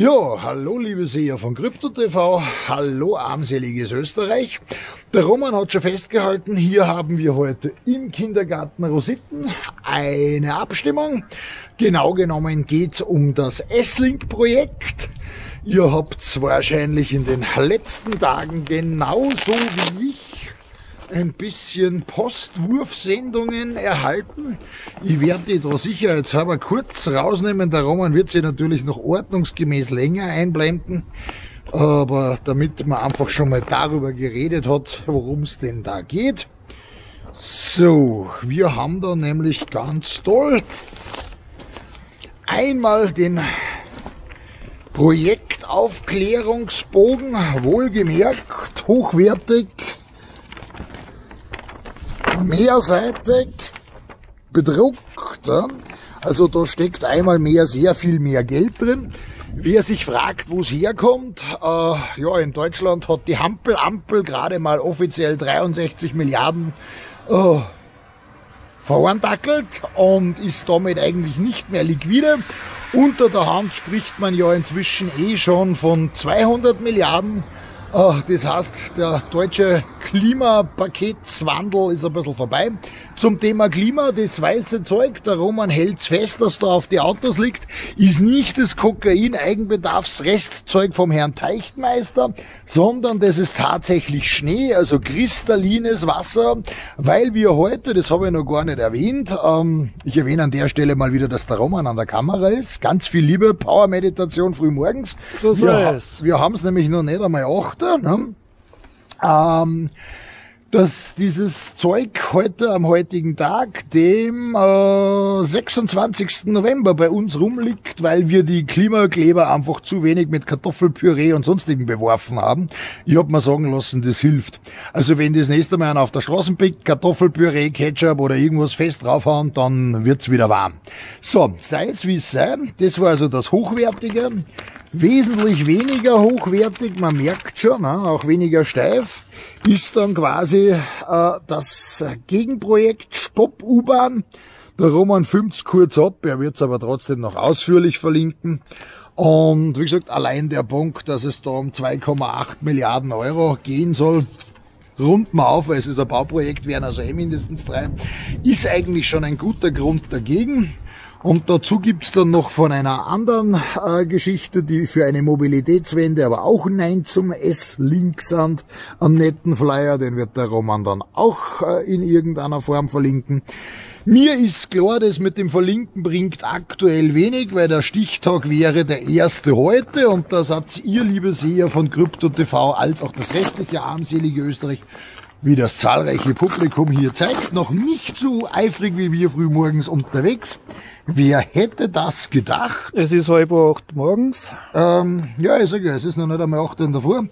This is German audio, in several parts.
Ja, hallo liebe Seher von Krypto TV, hallo armseliges Österreich. Der Roman hat schon festgehalten, hier haben wir heute im Kindergarten Rositten eine Abstimmung. Genau genommen geht es um das S-Link-Projekt. Ihr habt wahrscheinlich in den letzten Tagen genauso wie ich ein bisschen Postwurfsendungen erhalten. Ich werde die da sicherheitshalber kurz rausnehmen. Der Roman wird sie natürlich noch ordnungsgemäß länger einblenden. Aber damit man einfach schon mal darüber geredet hat, worum es denn da geht. So, wir haben da nämlich ganz toll einmal den Projektaufklärungsbogen, wohlgemerkt, hochwertig, mehrseitig bedruckt, ja. Also da steckt einmal mehr, sehr viel mehr Geld drin. Wer sich fragt, wo es herkommt, ja, in Deutschland hat die Hampelampel gerade mal offiziell 63 Milliarden vorandackelt und ist damit eigentlich nicht mehr liquide. Unter der Hand spricht man ja inzwischen eh schon von 200 Milliarden. Das heißt, der deutsche Klimapaketswandel ist ein bisschen vorbei. Zum Thema Klima, das weiße Zeug, der Roman hält's fest, dass da auf die Autos liegt, ist nicht das Kokain-Eigenbedarfsrestzeug vom Herrn Teichtmeister, sondern das ist tatsächlich Schnee, also kristallines Wasser, weil wir heute, das habe ich noch gar nicht erwähnt, ich erwähne an der Stelle mal wieder, dass der Roman an der Kamera ist. Ganz viel Liebe, Power-Meditation frühmorgens. So soll es. Wir haben's nämlich noch nicht einmal auch. Ne? Dass dieses Zeug heute am heutigen Tag, dem 26. November bei uns rumliegt, weil wir die Klimakleber einfach zu wenig mit Kartoffelpüree und sonstigen beworfen haben. Ich habe mir sagen lassen, das hilft. Also wenn das nächste Mal einer auf der Straße pickt, Kartoffelpüree, Ketchup oder irgendwas fest draufhauen, dann wird's wieder warm. So, sei es wie es sei. Das war also das Hochwertige. Wesentlich weniger hochwertig, man merkt schon, auch weniger steif, ist dann quasi das Gegenprojekt Stopp U-Bahn. Der Roman filmt's kurz ab, er wird's aber trotzdem noch ausführlich verlinken. Und wie gesagt, allein der Punkt, dass es da um 2,8 Milliarden Euro gehen soll, rund mal auf, weil es ist ein Bauprojekt, werden also eh mindestens 3, ist eigentlich schon ein guter Grund dagegen. Und dazu gibt's dann noch von einer anderen Geschichte, die für eine Mobilitätswende, aber auch Nein zum S-Link sind, am netten Flyer, den wird der Roman dann auch in irgendeiner Form verlinken. Mir ist klar, das mit dem Verlinken bringt aktuell wenig, weil der Stichtag wäre der erste heute und da seid ihr, liebe Seher von Krypto TV, als auch das restliche armselige Österreich, wie das zahlreiche Publikum hier zeigt, noch nicht so eifrig wie wir frühmorgens unterwegs. Wer hätte das gedacht? Es ist 7:30 morgens. Ja, ich sage ja, es ist noch nicht einmal 8 in der Früh.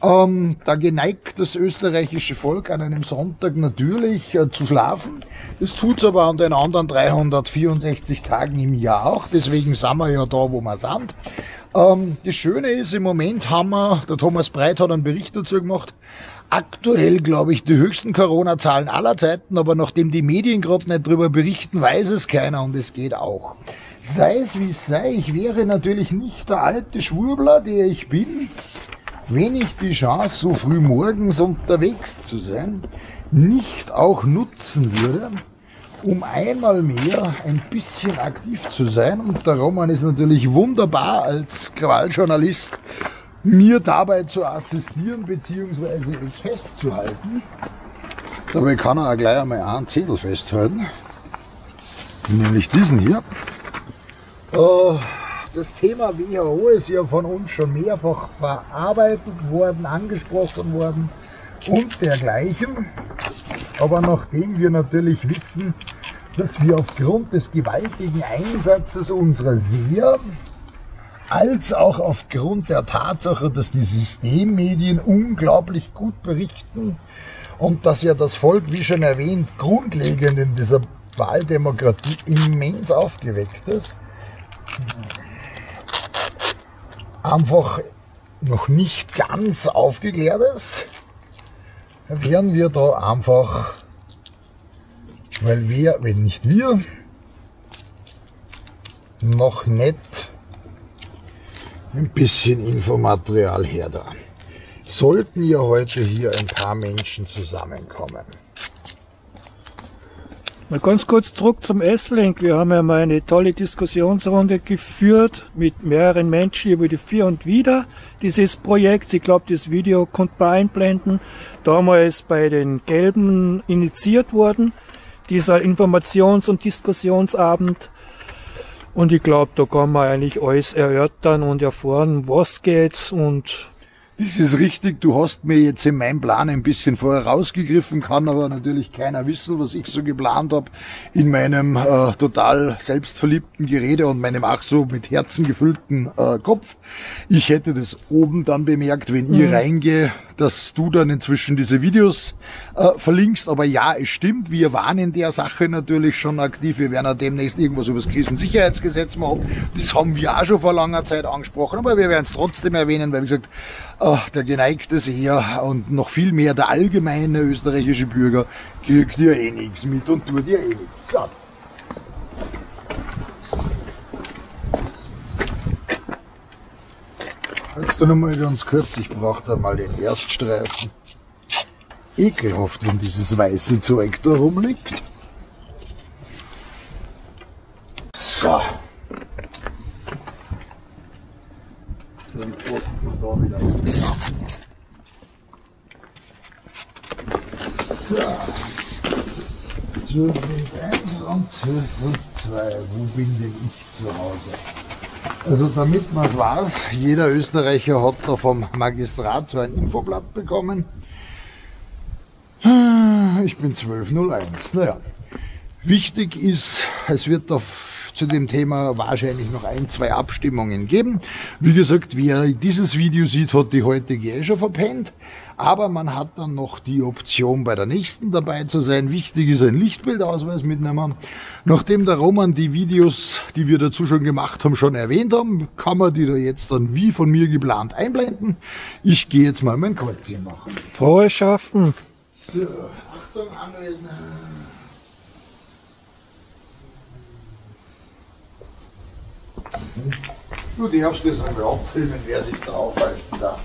Da geneigt das österreichische Volk an einem Sonntag natürlich zu schlafen. Das tut's aber an den anderen 364 Tagen im Jahr auch. Deswegen sind wir ja da, wo wir sind. Das Schöne ist, im Moment haben wir, der Thomas Breit hat einen Bericht dazu gemacht, aktuell, glaube ich, die höchsten Corona-Zahlen aller Zeiten, aber nachdem die Medien gerade nicht drüber berichten, weiß es keiner und es geht auch. Sei es wie es sei, ich wäre natürlich nicht der alte Schwurbler, der ich bin, wenn ich die Chance, so früh morgens unterwegs zu sein, nicht auch nutzen würde, um einmal mehr ein bisschen aktiv zu sein. Und der Roman ist natürlich wunderbar als Qualjournalist, mir dabei zu assistieren bzw. es festzuhalten. Dabei kann er auch gleich einmal einen Zettel festhalten, nämlich diesen hier. Das Thema WHO ist ja von uns schon mehrfach verarbeitet worden, angesprochen worden und dergleichen. Aber nachdem wir natürlich wissen, dass wir aufgrund des gewaltigen Einsatzes unserer Seher als auch aufgrund der Tatsache, dass die Systemmedien unglaublich gut berichten und dass ja das Volk, wie schon erwähnt, grundlegend in dieser Wahldemokratie immens aufgeweckt ist, einfach noch nicht ganz aufgeklärt ist, werden wir da einfach, weil wir, wenn nicht wir, noch nicht ein bisschen Infomaterial her da. Sollten ja heute hier ein paar Menschen zusammenkommen. Mal ganz kurz zurück zum S-Link. Wir haben ja mal eine tolle Diskussionsrunde geführt mit mehreren Menschen über die Für und Wider dieses Projekts. Ich glaube, das Video konnte man einblenden. Damals bei den Gelben initiiert worden, dieser Informations- und Diskussionsabend. Und ich glaube, da kann man eigentlich alles erörtern und erfahren, was geht's und... Das ist richtig, du hast mir jetzt in meinem Plan ein bisschen vorausgegriffen, kann aber natürlich keiner wissen, was ich so geplant habe in meinem total selbstverliebten Gerede und meinem ach so mit Herzen gefüllten Kopf. Ich hätte das oben dann bemerkt, wenn ich reingehe, dass du dann inzwischen diese Videos verlinkst. Aber ja, es stimmt, wir waren in der Sache natürlich schon aktiv. Wir werden auch demnächst irgendwas über das Krisensicherheitsgesetz machen. Das haben wir auch schon vor langer Zeit angesprochen, aber wir werden es trotzdem erwähnen, weil wie gesagt, der geneigte Seher und noch viel mehr der allgemeine österreichische Bürger kriegt hier eh nichts mit und tut hier eh nichts. So. Jetzt noch mal ganz kurz, ich brauche da mal den Erststreifen. Ekelhaft, wenn dieses weiße Zeug da rumliegt. So. Dann drücken wir da wieder auf. So. 12.1 und 12.2. Wo bin denn ich zu Hause? Also damit man es weiß, jeder Österreicher hat da vom Magistrat so ein Infoblatt bekommen. Ich bin 1201. Naja. Wichtig ist, es wird zu dem Thema wahrscheinlich noch ein, zwei Abstimmungen geben. Wie gesagt, wer dieses Video sieht, hat die heutige eh schon verpennt. Aber man hat dann noch die Option, bei der nächsten dabei zu sein. Wichtig ist, ein Lichtbildausweis mitnehmen. Nachdem der Roman die Videos, die wir dazu schon gemacht haben, schon erwähnt haben, kann man die da jetzt dann wie von mir geplant einblenden. Ich gehe jetzt mal mein Kreuzchen machen. Frohes Schaffen! So, Achtung, Anwesende! Du darfst das einmal abfilmen, wer sich da aufhalten darf.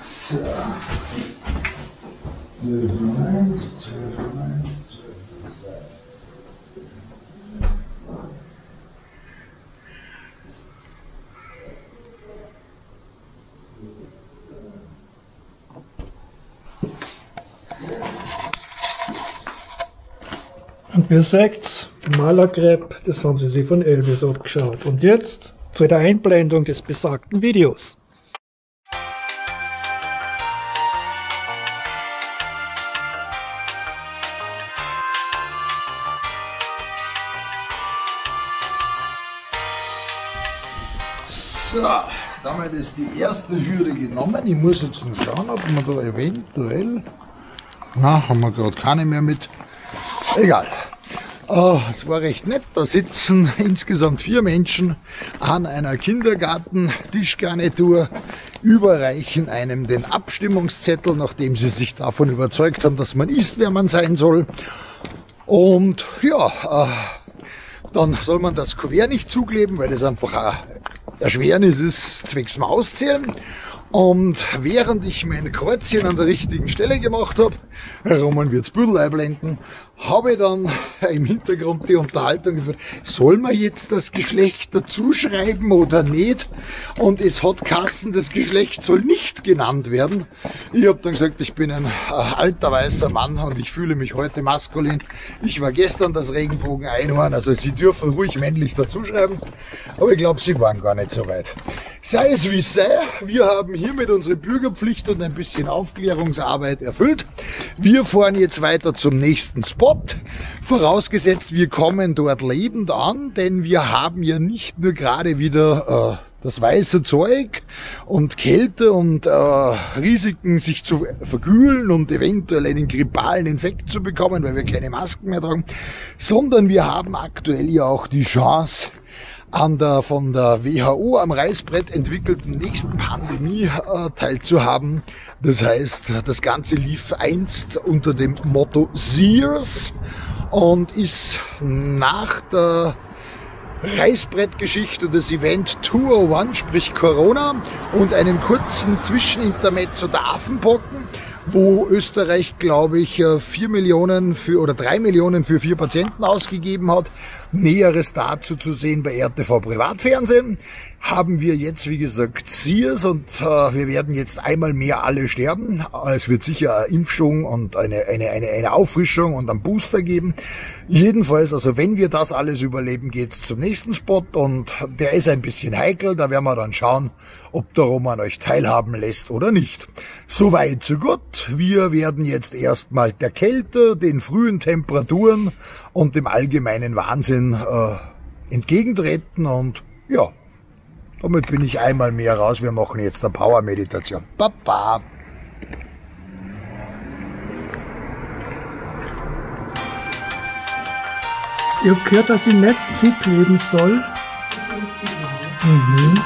So. 12.1, 12.1, 12.2. Und wir seht's. Malerkrepp, das haben sie sich von Elvis abgeschaut. Und jetzt zu der Einblendung des besagten Videos. So, damit ist die erste Hürde genommen. Ich muss jetzt noch schauen, ob man da eventuell... Na, haben wir gerade keine mehr mit. Egal. Es war recht nett, da sitzen insgesamt 4 Menschen an einer Kindergarten-Tischgarnitur, überreichen einem den Abstimmungszettel, nachdem sie sich davon überzeugt haben, dass man ist, wer man sein soll. Und ja, dann soll man das Kuvert nicht zukleben, weil das einfach ein Erschwernis ist, zwecks dem Auszählen. Und während ich mein Kreuzchen an der richtigen Stelle gemacht habe, Roman wird's Büdel einblenden, habe ich dann im Hintergrund die Unterhaltung geführt, soll man jetzt das Geschlecht dazu schreiben oder nicht? Und es hat geheißen, das Geschlecht soll nicht genannt werden. Ich habe dann gesagt, ich bin ein alter weißer Mann und ich fühle mich heute maskulin. Ich war gestern das Regenbogen-Einhorn, also sie dürfen ruhig männlich dazu schreiben, aber ich glaube, sie waren gar nicht so weit. Sei es wie es sei, wir haben hiermit unsere Bürgerpflicht und ein bisschen Aufklärungsarbeit erfüllt. Wir fahren jetzt weiter zum nächsten Spot. Vorausgesetzt, wir kommen dort lebend an, denn wir haben ja nicht nur gerade wieder das weiße Zeug und Kälte und Risiken, sich zu verkühlen und eventuell einen grippalen Infekt zu bekommen, weil wir keine Masken mehr tragen, sondern wir haben aktuell ja auch die Chance, an der von der WHO am Reißbrett entwickelten nächsten Pandemie teilzuhaben. Das heißt, das Ganze lief einst unter dem Motto Sears und ist nach der Reißbrettgeschichte des Event 201, sprich Corona, und einem kurzen Zwischenintermezzo der Affenpocken, wo Österreich, glaube ich, 3 Millionen für 4 Patienten ausgegeben hat. Näheres dazu zu sehen bei RTV Privatfernsehen. Haben wir jetzt, wie gesagt, SIRS, und wir werden jetzt einmal mehr alle sterben. Es wird sicher eine Impfung und eine Auffrischung und einen Booster geben. Jedenfalls, also wenn wir das alles überleben, geht's zum nächsten Spot, und der ist ein bisschen heikel. Da werden wir dann schauen, ob der Roman euch teilhaben lässt oder nicht. Soweit, so gut. Wir werden jetzt erstmal der Kälte, den frühen Temperaturen und dem allgemeinen Wahnsinn entgegentreten, und ja, damit bin ich einmal mehr raus. Wir machen jetzt eine Power-Meditation. Baba! Ihr habt gehört, dass ich nicht zukleben soll. Mhm.